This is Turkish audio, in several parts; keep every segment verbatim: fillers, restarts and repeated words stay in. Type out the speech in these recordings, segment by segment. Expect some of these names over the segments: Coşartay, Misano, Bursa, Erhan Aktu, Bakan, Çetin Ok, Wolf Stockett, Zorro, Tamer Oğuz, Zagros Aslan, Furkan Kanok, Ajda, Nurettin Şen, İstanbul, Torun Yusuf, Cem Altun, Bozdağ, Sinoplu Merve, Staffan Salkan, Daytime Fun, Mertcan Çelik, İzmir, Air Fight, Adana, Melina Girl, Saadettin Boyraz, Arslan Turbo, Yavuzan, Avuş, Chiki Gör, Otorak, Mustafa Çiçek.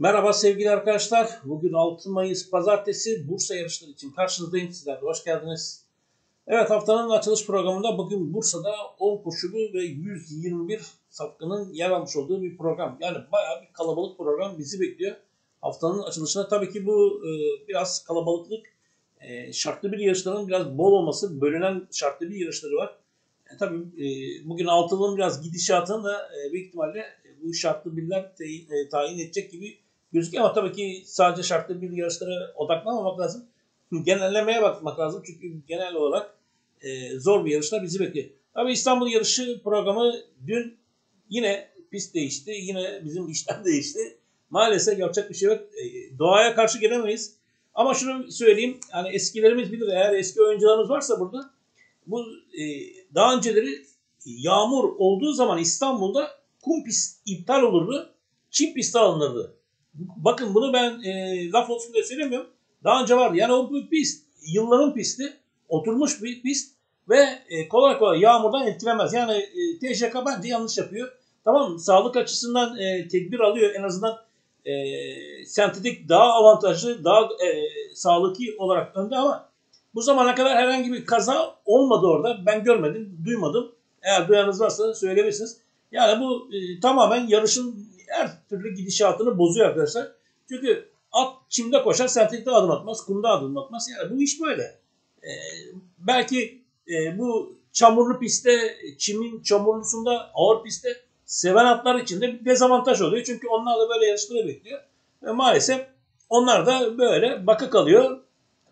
Merhaba sevgili arkadaşlar. Bugün altı Mayıs Pazartesi Bursa yarışları için karşınızdayım. Sizler de hoş geldiniz. Evet, haftanın açılış programında bugün Bursa'da on koşulu ve yüz yirmi bir sapkının yer almış olduğu bir program. Yani bayağı bir kalabalık program bizi bekliyor. Haftanın açılışına tabii ki bu e, biraz kalabalıklık, e, şartlı bir yarışların biraz bol olması, bölünen şartlı bir yarışları var. E, tabii e, bugün altılının biraz gidişatını da e, büyük ihtimalle e, bu şartlı birler te, e, tayin edecek gibi gözüküyor. Ama tabii ki sadece şartlı bir yarışlara odaklanmamak lazım. Genellemeye bakmak lazım çünkü genel olarak e, zor bir yarışlar bizi bekliyor. Tabii İstanbul yarışı programı dün yine pist değişti, yine bizim işler değişti. Maalesef yapacak bir şey yok. E, doğaya karşı gelemeyiz. Ama şunu söyleyeyim, hani eskilerimiz bilir, eğer eski oyuncularımız varsa burada, bu e, daha önceleri yağmur olduğu zaman İstanbul'da kum pist iptal olurdu, çim pisti alınırdı. Bakın bunu ben e, laf olsun diye söylemiyorum. Daha önce vardı. Yani o bir pist, yılların pisti, oturmuş bir pist ve kolay kolay yağmurdan etkilenmez. Yani T J K bence yanlış yapıyor. Tamam, sağlık açısından tedbir alıyor. En azından e, sentetik daha avantajlı, daha e, sağlıklı olarak önde ama bu zamana kadar herhangi bir kaza olmadı orada. Ben görmedim, duymadım. Eğer duyanız varsa söyleyebilirsiniz. Yani bu e, tamamen yarışın her türlü gidişatını bozuyor arkadaşlar. Çünkü at çimde koşar, sentetikte adım atmaz, kumda adım atmaz. Yani bu iş böyle. Ee, belki e, bu çamurlu pistte, çimin çamurlusunda, ağır pistte seven atlar için de bir dezavantaj oluyor. Çünkü onlar da böyle yarışları bekliyor. Ve maalesef onlar da böyle baka kalıyor.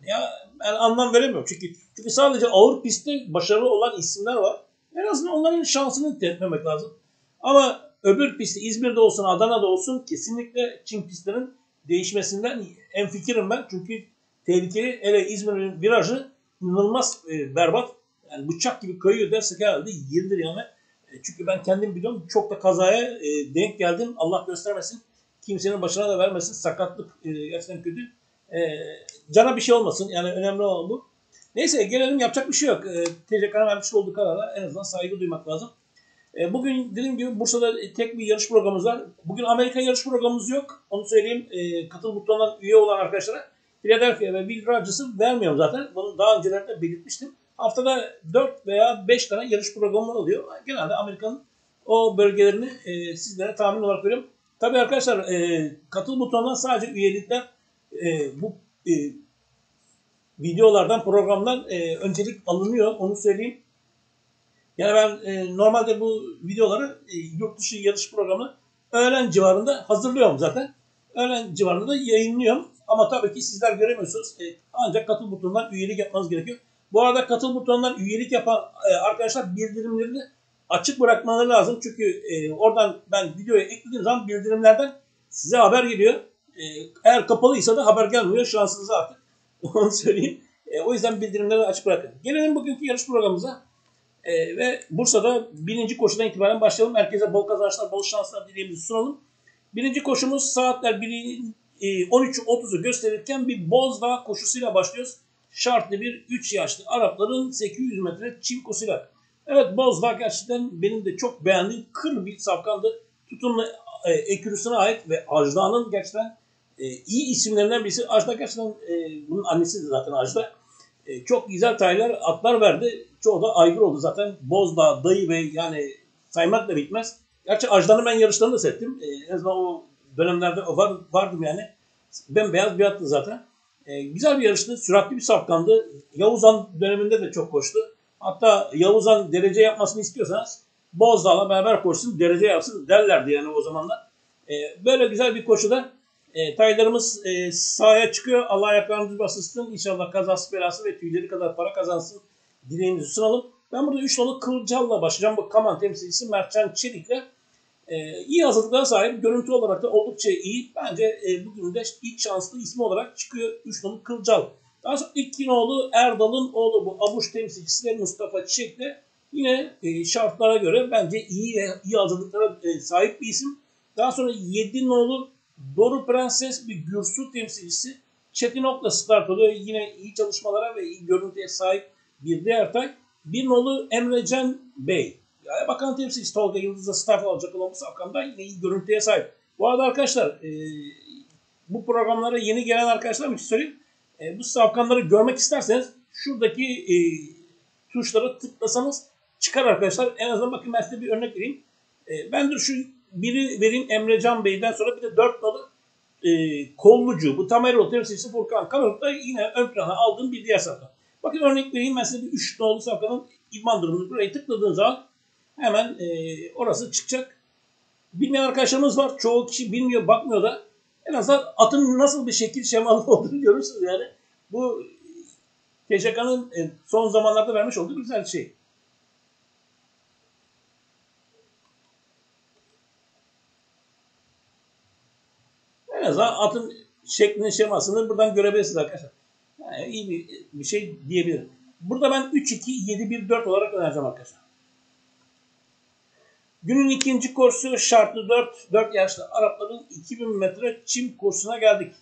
Ya ben anlam veremiyorum. Çünkü, çünkü sadece ağır pistte başarılı olan isimler var. En azından onların şansını tepmemek lazım. Ama öbür pistte, İzmir'de olsun, Adana'da olsun, kesinlikle çim pistlerin değişmesinden hemfikirim ben. Çünkü tehlikeli, hele İzmir'in virajı inanılmaz e, berbat. Yani bıçak gibi kayıyor dersek herhalde yeridir yani. E, çünkü ben kendim biliyorum, çok da kazaya e, denk geldim. Allah göstermesin. Kimsenin başına da vermesin. Sakatlık e, gerçekten kötü. E, cana bir şey olmasın. Yani önemli olan bu. Neyse, gelelim, yapacak bir şey yok. E, T C K'nın vermiş olduğu karara en azından saygı duymak lazım. Bugün dediğim gibi Bursa'da tek bir yarış programımız var. Bugün Amerika yarış programımız yok. Onu söyleyeyim, e, katıl butonundan üye olan arkadaşlara Philadelphia ve Bill Rogers'ı vermiyorum zaten. Bunu daha öncelerde belirtmiştim. Haftada dört veya beş tane yarış programı oluyor. Genelde Amerika'nın o bölgelerini e, sizlere tahmin olarak veriyorum. Tabii arkadaşlar, e, katıl butonundan sadece üyelikler e, bu e, videolardan, programdan e, öncelik alınıyor. Onu söyleyeyim. Yani ben e, normalde bu videoları e, yurt dışı yarış programı öğlen civarında hazırlıyorum zaten. Öğlen civarında da yayınlıyorum. Ama tabii ki sizler göremiyorsunuz. E, ancak katıl butonundan üyelik yapmanız gerekiyor. Bu arada katıl butonundan üyelik yapan e, arkadaşlar bildirimlerini açık bırakmaları lazım. Çünkü e, oradan ben videoya eklediğim zaman bildirimlerden size haber geliyor. E, eğer kapalıysa da haber gelmiyor. Şansınız artık. Onu söyleyeyim. E, o yüzden bildirimleri açık bırakın. Gelelim bugünkü yarış programımıza. Ee, ve Bursa'da birinci koşudan itibaren başlayalım. Herkese bol kazançlar, bol şanslar dileğimizi sunalım. Birinci koşumuz saatler on üçü otuzu gösterirken bir Bozdağ koşusuyla başlıyoruz. Şartlı bir üç yaşlı Arapların sekiz yüz metre çimkosuyla. Evet, Bozdağ gerçekten benim de çok beğendiğim kır bir sapkandı. Tutumlu e, ekürüsüne ait ve Ajda'nın gerçekten e, iyi isimlerinden birisi. Ajda gerçekten e, bunun annesi de zaten Ajda. E, çok güzel taylar, atlar verdi. Çoğu da aygır oldu zaten. Bozdağ, Dayı Bey, yani saymak da bitmez. Gerçi Ajda'nın ben yarışlarını da settim. Ee, en azından o dönemlerde var, vardım yani. Ben beyaz bir attı zaten. Ee, güzel bir yarıştı. Süratli bir sapkandı. Yavuzan döneminde de çok koştu. Hatta Yavuzan derece yapmasını istiyorsanız Bozdağ'la beraber koşsun, derece yapsın derlerdi yani o zamanlar. Ee, böyle güzel bir koşuda e, taylarımız e, sahaya çıkıyor. Allah ayaklarımızı basılsın. İnşallah kazası belası ve tüyleri kadar para kazansın dileğimizi sunalım. Ben burada üç nolu Kılcal'la başlayacağım. Bu Kaman temsilcisi Mertcan Çelik'le e, iyi hazırlıklara sahip. Görüntü olarak da oldukça iyi. Bence e, bugün de ilk şanslı ismi olarak çıkıyor üç nolu Kılcal. Daha sonra iki nolu Erdal'ın oğlu bu Avuş temsilcisi de Mustafa Çiçek'le yine e, şartlara göre bence iyi ve iyi hazırlıklara e, sahip bir isim. Daha sonra yedi nolu Doru Prenses bir Gürsül temsilcisi Çetin Ok'la start oluyor. Yine iyi çalışmalara ve iyi görüntüye sahip bir diğer tay. Bir nolu Emrecan Bey. Yani Bakan temsilcisi Tolga Yıldız'la Staffan Salkan olması hakkında yine iyi görüntüye sahip. Bu arada arkadaşlar e, bu programlara yeni gelen arkadaşlarım için söyleyeyim. E, bu safkanları görmek isterseniz şuradaki e, tuşlara tıklasanız çıkar arkadaşlar. En azından bakın ben size bir örnek vereyim. E, ben de şu biri vereyim Emrecan Bey'den sonra bir de dört nolu e, kollucu. Bu Tamer Oğuz temsilcisi Furkan Kanok'ta yine ön plana aldığım bir diğer safkan. Bakın örnek vereyim ben size bir üç nolu safkanın idman durumunu buraya tıkladığınız zaman hemen e, orası çıkacak. Bilmeyen arkadaşlarımız var. Çoğu kişi bilmiyor, bakmıyor da. En azından atın nasıl bir şekil şemalı olduğunu görürsünüz yani. Bu T J K'nın son zamanlarda vermiş olduğu güzel şey. En azından atın şeklini, şemasını buradan görebilirsiniz arkadaşlar. Yani iyi bir, bir şey diyebilirim. Burada ben üç iki yedi bir dört olarak önereceğim arkadaşlar. Günün ikinci kursu şartlı dört, dört yaşlı Arapların iki bin metre çim kursuna geldik.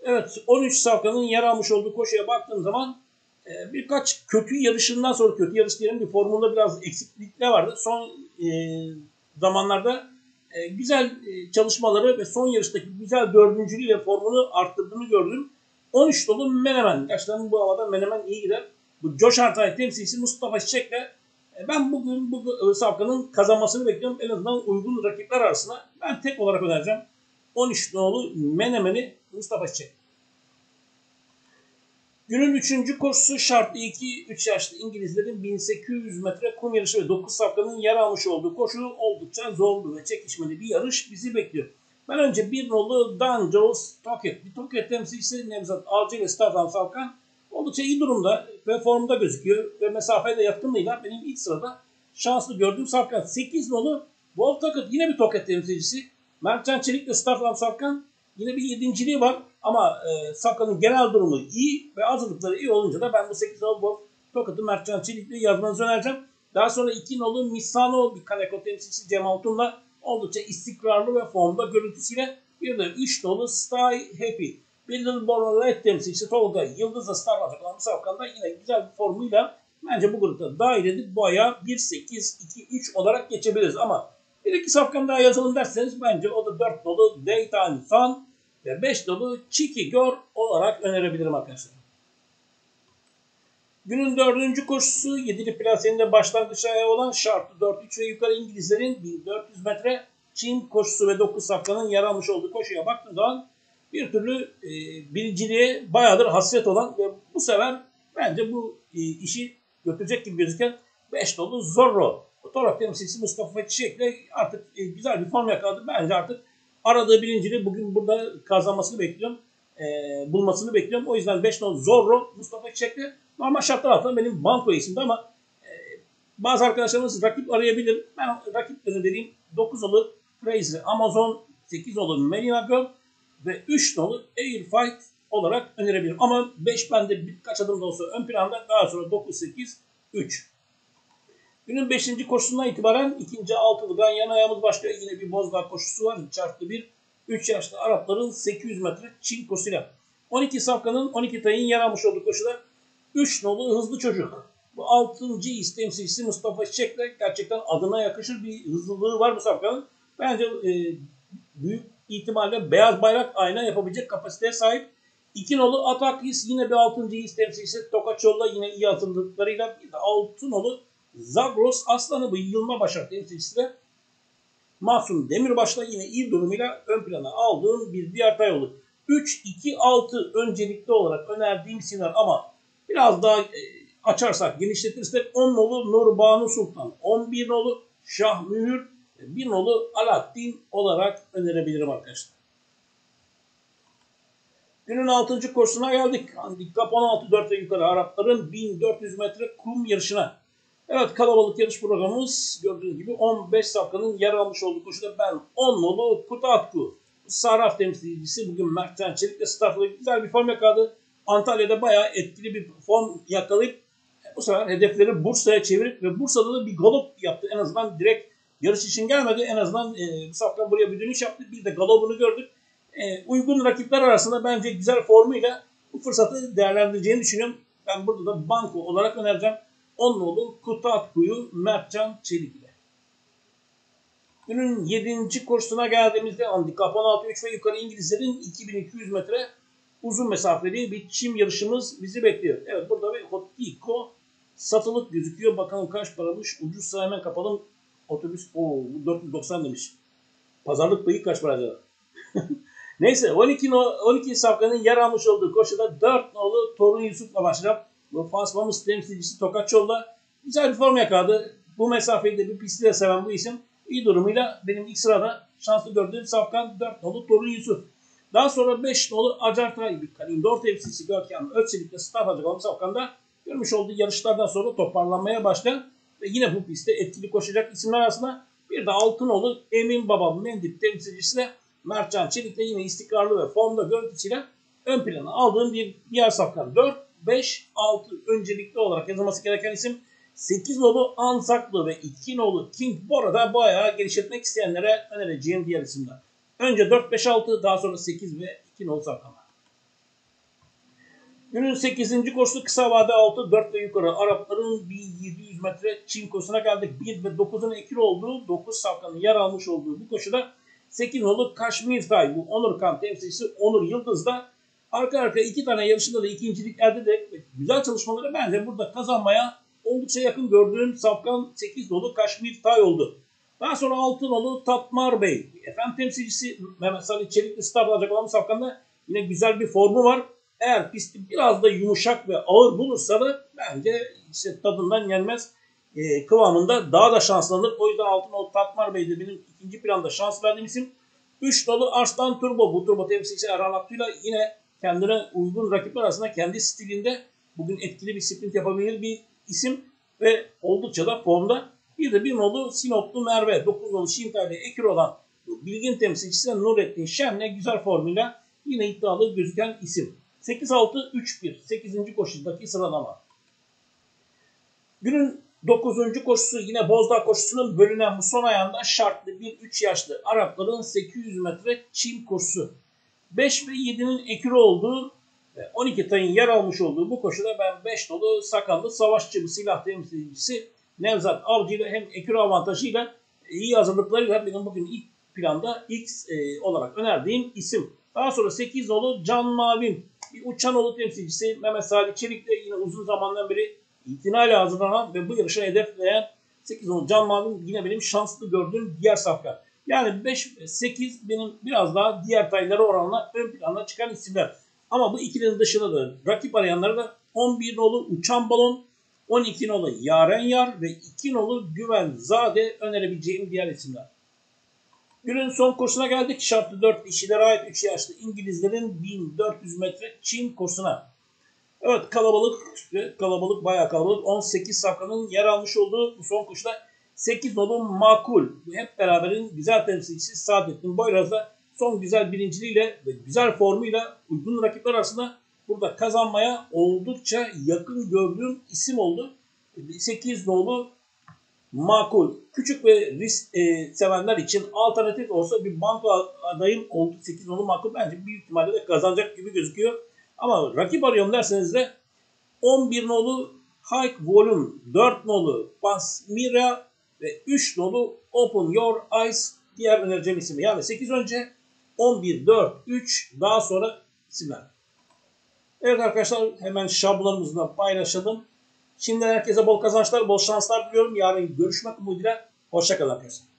Evet, on üç safkanın yer almış olduğu koşuya baktığım zaman e, birkaç kötü yarışından sonra kötü yarış diyelim, bir formunda biraz eksiklikler vardı. Son e, zamanlarda e, güzel e, çalışmaları ve son yarıştaki güzel dördüncülüğü ve formunu arttırdığını gördüm. on üç dolu Menemen. Yaşlarının bu havada Menemen iyi gider. Bu Coşartay temsilcisi Mustafa Çiçek'le ben bugün bu safkanın kazanmasını bekliyorum. En azından uygun rakipler arasında ben tek olarak önereceğim. on üç nolu Menemen'i Mustafa Çiçek. Günün üçüncü koşusu şartlı iki üç yaşlı İngilizlerin bin sekiz yüz metre kum yarışı ve dokuz safkanın yer almış olduğu koşu oldukça zorlu ve çekişmeli bir yarış bizi bekliyor. Ben önce bir nolu Dan Jones Stockett. Bir Stockett temsilcisi Nevzat Alçay ve Staffan Salkan oldukça iyi durumda ve formda gözüküyor ve mesafeye de yakınlığıyla benim ilk sırada şanslı gördüğüm Salkan. sekiz nolu Wolf Stockett yine bir Stockett temsilcisi. Mertcan Çelik ve Staffan Salkan yine bir yedinciliği var ama e, Salkan'ın genel durumu iyi ve hazırlıkları iyi olunca da ben bu sekiz nolu Wolf Stockett'ı Mertcan Çelik'le yazmanızı önereceğim. Daha sonra iki nolu Misano bir Kaneko temsilcisi Cem Altun'la oldukça istikrarlı ve formda görüntüsüyle bir de üç nolu Star Happy. Bildiğiniz Borla temsilcisi Tolga Yıldız da Star Happy'nin safkanda yine güzel bir formuyla bence bu grupta dahil edip bu ayağı bir sekiz iki üç olarak geçebiliriz. Ama bir iki safkan daha yazalım derseniz bence o da dört dolu Daytime Fun ve beş dolu Chiki Gör olarak önerebilirim arkadaşlar. Günün dördüncü koşusu yedili plaseninde başlangıç ayağı olan şartlı dört üç ve yukarı İngilizlerin bin dört yüz metre çim koşusu ve dokuz safkanın yer almış olduğu koşuya baktığım zaman bir türlü e, birinciliğe bayağıdır hasret olan ve bu sefer bence bu e, işi götürecek gibi gözüken beş dolu Zorro. Otorak temsilcisi Mustafa Çiçek'le artık e, güzel bir form yakaladı. Bence artık aradığı birinciliği bugün burada kazanmasını bekliyorum. E, bulmasını bekliyorum. O yüzden beş nolu Zorro Mustafa Çiçek'le normal şartlar altında benim banko isimde ama e, bazı arkadaşlarımız rakip arayabilir. Ben rakiplerini vereyim. dokuz nolu Crazy Amazon, sekiz nolu Melina Girl ve üç nolu Air Fight olarak önerebilirim. Ama beş bende birkaç adım da olsa ön planda, daha sonra dokuz sekiz üç. Günün beşinci koşusundan itibaren ikinci altılıdan yan ayağımız başlıyor. Yine bir Bozdağ koşusu var. Çarptı bir üç yaşlı Arapların sekiz yüz metre çim koşusuyla. on iki safkanın on iki tayın yer almış olduğu koşuda üç nolu hızlı çocuk. Bu altıncı istemsizcisi Mustafa Çiçek'le gerçekten adına yakışır bir hızlılığı var bu safkanın. Bence e, büyük ihtimalle beyaz bayrak ayna yapabilecek kapasiteye sahip. iki nolu Atak His yine bir altıncı his temsilcisi Tokaçoğlu'la yine iyi hazırlıklarıyla. altı nolu Zagros Aslan'ı bu Yılma Başar temsilcisi de Mahsun Demirbaş'la yine iyi durumuyla ön plana aldığım bir diğer tay oldu. üç iki altı öncelikli olarak önerdiğim isimler ama biraz daha açarsak, genişletirsek on nolu Nur Banu Sultan, on bir nolu Şah Mühür, bir nolu Alaaddin olarak önerebilirim arkadaşlar. Günün altıncı koşusuna geldik. Handikap on altı dört ve yukarı Arapların bin dört yüz metre kum yarışına. Evet, kalabalık yarış programımız gördüğünüz gibi on beş safkanın yer almış olduğu koşuda ben on nolu Kutatku. Sarraf temsilcisi bugün Mertcan Çelik ve Staff'la güzel bir form yakaladı. Antalya'da bayağı etkili bir form yakalayıp bu sefer hedefleri Bursa'ya çevirip ve Bursa'da da bir galop yaptı. En azından direkt yarış için gelmedi. En azından e, bu safkan buraya bir dönüş yaptı. Bir de galobunu gördük. E, uygun rakipler arasında bence güzel formuyla bu fırsatı değerlendireceğini düşünüyorum. Ben burada da banko olarak önereceğim on nolu Kutatku'yu Mertcan Çelik'le. Günün yedinci koşusuna geldiğimizde handikap on altı üç ve yukarı İngilizlerin iki bin iki yüz metre uzun mesafeli bir çim yarışımız bizi bekliyor. Evet, burada bir Hotiko satılık gözüküyor. Bakalım kaç paramış. Ucuzsa hemen kapalım. Otobüs o dört yüz doksan demiş. Pazarlık payı kaç para acaba? Neyse on iki, on iki safkanın yer almış olduğu koşuda dört nolu Torun Yusuf'la başlayıp bu Fasmamız temsilcisi Tokatçoğlu'la güzel bir form yakaladı. Bu mesafeyi de bir pisti de seven bu isim. İyi durumuyla benim ilk sırada şanslı gördüğüm safkan dört nolu Torun Yusuf. Daha sonra beş nolu Acartay bir Kalimdor temsilcisi Görkem Ötçelik'le Staff Acıkalım safkanda görmüş olduğu yarışlardan sonra toparlanmaya başlayan ve yine bu pistte etkili koşacak isimler arasında bir de Altınoğlu Emin Baba Mendip temsilcisi de Mertcan Çelik de yine istikrarlı ve formda görüntüsüyle ön plana aldığım bir diğer safkan. dört, beş, altı öncelikli olarak yazılması gereken isim. sekiz nolu Ansaklı ve iki nolu King Bora'da bayağı geliştirmek isteyenlere önereceğim diğer isimler. Önce dört, beş, altı daha sonra sekiz ve iki nolu safkanlar. Günün sekizinci koşusu kısa vade altı, dört ve yukarı Arapların bin yedi yüz metre çim koşusuna geldik. bir ve dokuzun ekil olduğu dokuz safkanın yer almış olduğu bu koşuda sekiz nolu Kaşmirtay bu Onur Kamp temsilcisi Onur Yıldız da arka arka iki tane yarışında da ikincilik elde de güzel çalışmaları bence burada kazanmaya oldukça yakın gördüğüm safkan sekiz nolu Kaşmirtay oldu. Daha sonra altı nolu Tatmar Bey efendim temsilcisi Mehmet Salih Çelikli startla alacak olan safkanda yine güzel bir formu var. Eğer pisti biraz da yumuşak ve ağır bulursa da bence işte tadından yenmez e, kıvamında daha da şanslanır. O yüzden Altınoğlu Tatmar Bey de benim ikinci planda şans verdiğim isim. üç nolu Arslan Turbo. Bu Turbo temsilcisi Erhan Aktu'yla yine kendine uygun rakipler arasında kendi stilinde bugün etkili bir sprint yapabilir bir isim ve oldukça da formda. Bir de bir nolu Sinoplu Merve. dokuz nolu Şimtay'da ekir olan bilgin temsilcisi Nurettin Şen'le güzel formuyla yine iddialı gözüken isim. sekiz altı üç bir sekizinci koşudaki sıralama. Günün dokuzuncu koşusu yine Bozdağ koşusunun bölünen bu son ayağında şartlı bir üç yaşlı Arapların sekiz yüz metre çim koşusu. beş ve yedinin ekürü olduğu ve on iki tayın yer almış olduğu bu koşuda ben beş dolu sakallı savaşçı bir silah temsilcisi Nevzat Alçay ile hem ekürü avantajıyla iyi hazırlıklarıyla benim bugün ilk planda ilk e, olarak önerdiğim isim. Daha sonra sekiz dolu Can Mavim. Bir Uçanoğlu temsilcisi Mehmet Salih Çelik de yine uzun zamandan beri itinayla hazırlanan ve bu yarışa hedefleyen sekiz nolu Can Mavim yine benim şanslı gördüğüm diğer safka. Yani beş sekiz benim biraz daha diğer taylara oranla ön plana çıkan isimler. Ama bu ikilinin dışında da rakip arayanlara da on bir nolu Uçan Balon, on iki nolu Yaren Yar ve iki nolu Güven Zade önerebileceğim diğer isimler. Günün son koşusuna geldik. Şartlı dört dişilere ait üç yaşlı İngilizlerin bin dört yüz metre çim koşusuna. Evet kalabalık, kalabalık bayağı kalabalık. on sekiz safkanın yer almış olduğu bu son koşuda sekiz nolu Makul. Hep beraberin güzel temsilcisi Saadettin Boyraz da son güzel birinciliğiyle ve güzel formuyla uygun rakipler arasında burada kazanmaya oldukça yakın gördüğüm isim oldu. sekiz nolu Makul. Küçük ve risk e, sevenler için alternatif olsa bir banko adayım oldu. sekiz nolu Makul bence büyük ihtimalle de kazanacak gibi gözüküyor. Ama rakip arıyorum derseniz de on bir nolu High Volume, dört nolu Pasmira ve üç nolu Open Your Eyes diğer önereceğim ismi. Yani sekiz önce on bir, dört, üç daha sonra isimler. Evet arkadaşlar hemen şablonumuzla paylaşalım. Şimdiden herkese bol kazançlar, bol şanslar diliyorum. Yarın görüşmek umuduyla. Hoşça kalın arkadaşlar.